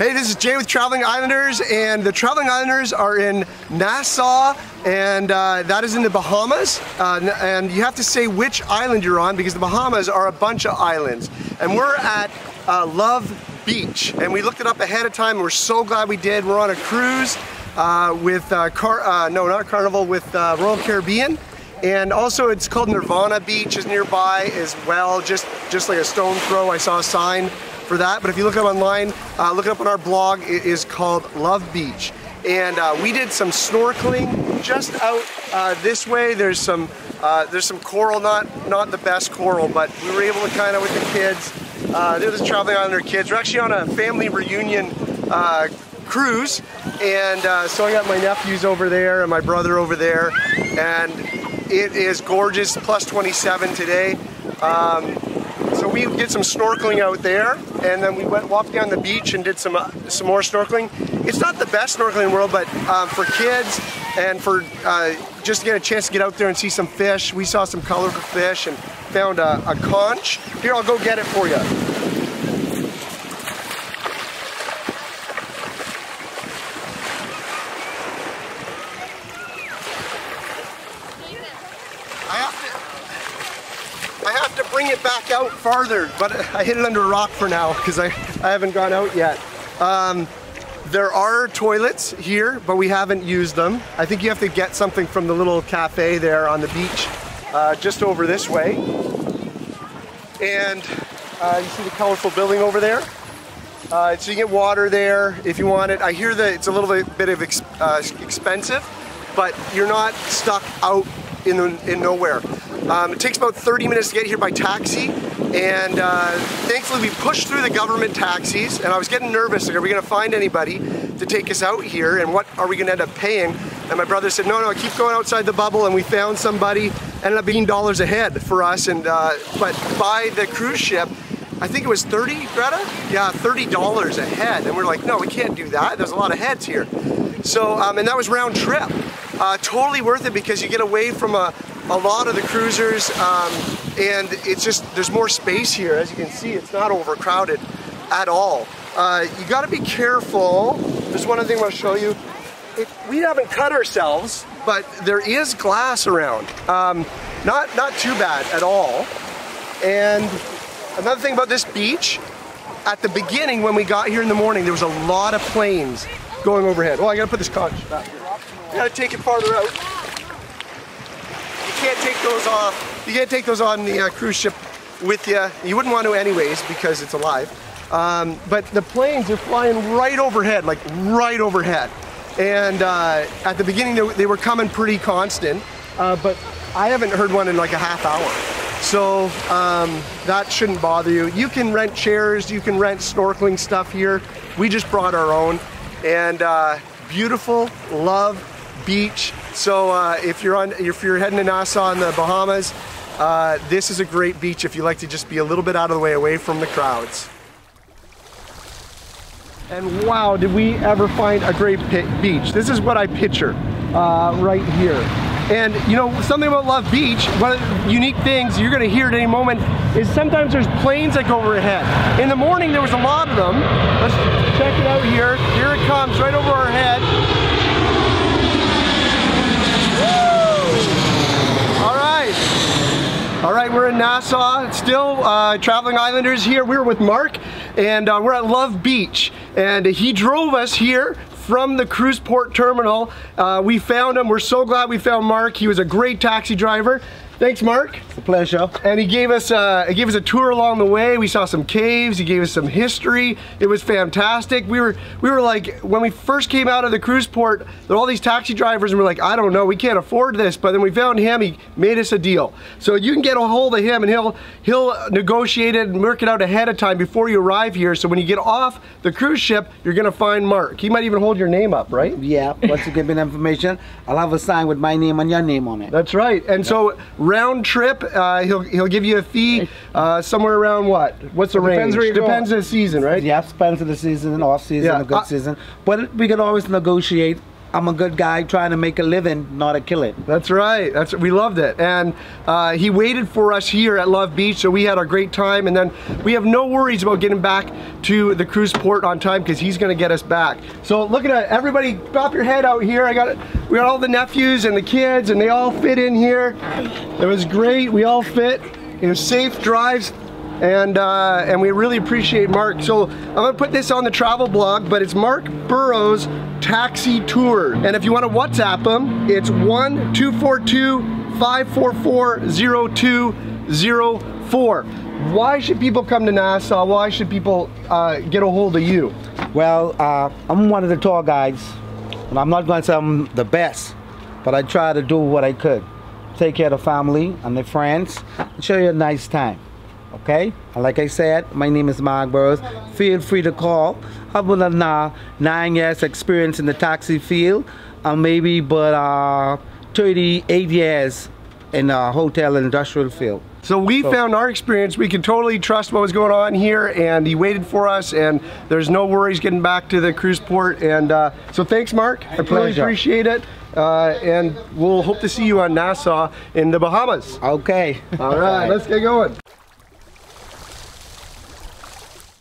Hey, this is Jay with Traveling Islanders, and the Traveling Islanders are in Nassau, and that is in the Bahamas. And you have to say which island you're on, because the Bahamas are a bunch of islands. And we're at Love Beach, and we looked it up ahead of time, and we're so glad we did. We're on a cruise with, Royal Caribbean. And also it's called Nirvana Beach is nearby as well, just like a stone throw. I saw a sign for that, but if you look it up online, look it up on our blog, it is called Love Beach. And we did some snorkeling just out this way. There's some coral, not the best coral, but we were able to kind of with the kids, they're just traveling on their kids. We're actually on a family reunion cruise, and so I got my nephews over there and my brother over there, and it is gorgeous, plus 27 today. So we did some snorkeling out there, and then we walked down the beach and did some more snorkeling. It's not the best snorkeling in the world, but for kids and for just to get a chance to get out there and see some fish. We saw some colorful fish and found a conch. Here, I'll go get it for you. I have to bring it back out farther, but I hid it under a rock for now because I haven't gone out yet. There are toilets here, but we haven't used them. I think you have to get something from the little cafe there on the beach, just over this way. And you see the colorful building over there? So you get water there if you want it. I hear that it's a little bit of expensive, but you're not stuck out in nowhere. It takes about 30 minutes to get here by taxi, and thankfully we pushed through the government taxis, and I was getting nervous, like, are we going to find anybody to take us out here, and what are we going to end up paying? And my brother said, no, keep going outside the bubble, and we found somebody, ended up being $18 a head for us, and but by the cruise ship, I think it was 30, Greta? Yeah, $30 a head, and we're like, no, we can't do that, there's a lot of heads here. So, and that was round trip. Totally worth it because you get away from a lot of the cruisers, and it's just, there's more space here. As you can see, it's not overcrowded at all. You gotta be careful. There's one other thing I want to show you. We haven't cut ourselves, but there is glass around. Not too bad at all. And another thing about this beach, at the beginning when we got here in the morning, there was a lot of planes going overhead. Well, I gotta put this conch back here. I gotta take it farther out. You can't take those off. You can't take those on the cruise ship with you. You wouldn't want to anyways because it's alive. But the planes are flying right overhead, like right overhead. And at the beginning they were coming pretty constant, but I haven't heard one in like a half hour. So that shouldn't bother you. You can rent chairs, you can rent snorkeling stuff here. We just brought our own. And beautiful Love Beach. So if you're heading to Nassau in the Bahamas, this is a great beach if you like to just be a little bit out of the way, away from the crowds. And wow, did we ever find a great beach. This is what I picture right here. And you know, something about Love Beach, one of the unique things you're gonna hear at any moment is sometimes there's planes that go overhead. In the morning, there was a lot of them. Let's check it out here. Here it comes, right over our head. All right, we're in Nassau, it's still Traveling Islanders here. We're with Mark, and we're at Love Beach. And he drove us here from the cruise port terminal. We found him, we're so glad we found Mark. He was a great taxi driver. Thanks, Mark. It's a pleasure. And he gave us a tour along the way. We saw some caves. He gave us some history. It was fantastic. We were like, when we first came out of the cruise port, there were all these taxi drivers, and we're like, I don't know, we can't afford this. But then we found him. He made us a deal. So you can get a hold of him, and he'll negotiate it and work it out ahead of time before you arrive here. So when you get off the cruise ship, you're gonna find Mark. He might even hold your name up, right? Yeah. Once you give me the information, I'll have a sign with my name and your name on it. That's right. And so. Round trip, he'll give you a fee somewhere around what? What's the range? Depends where you go. Depends on the season, right? Yeah, depends on the season, off season, a good season. But we can always negotiate I'm a good guy trying to make a living, not a kill it. That's right. That's, we loved it. And he waited for us here at Love Beach, so we had our great time. And then we have no worries about getting back to the cruise port on time because he's going to get us back. So look at everybody, pop your head out here. We got all the nephews and the kids, and they all fit in here. It was great. We all fit. It was safe drives. And we really appreciate Mark. So I'm gonna put this on the travel blog, but it's Mark Burroughs Taxi Tour. And if you wanna WhatsApp him, it's 1-242-544-0204. Why should people come to Nassau? Why should people get a hold of you? Well, I'm one of the tour guides, and I'm not gonna say I'm the best, but I try to do what I could. Take care of the family and their friends, and show you a nice time. Okay, like I said, my name is Mark Burroughs. Feel free to call. I've been on 9 years experience in the taxi field, and maybe but 38 years in the hotel and industrial field. So we found our experience, we could totally trust what was going on here, and he waited for us, and there's no worries getting back to the cruise port. And so thanks, Mark. I really appreciate it. And we'll hope to see you on Nassau in the Bahamas. Okay. All right, let's get going.